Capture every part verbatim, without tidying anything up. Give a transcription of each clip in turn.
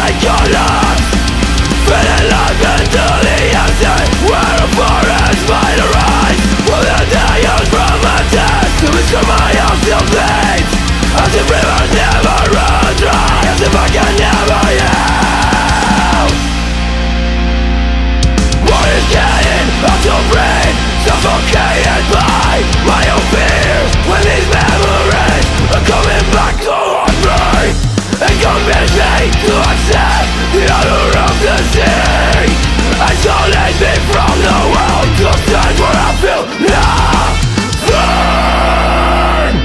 fake your life, feeling life into the empty, where a forest might arise. For the day is from a test to restore my own self-hate, as if rivers never run dry, as if I can never yield. What is getting out your brain, suffocated by my own fears, when these memories are coming back to haunt me and convince me to accept the odor of the sea. Isolate me from the world, cause that's what I feel nothing.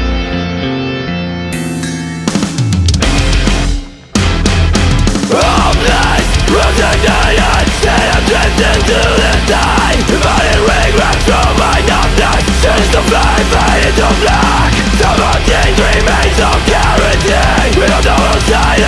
Hopeless, resignated, set up drifting to the tide, divided regret from my numbness. Since the flame faded to black, seventeen remains of clarity. We don't know what's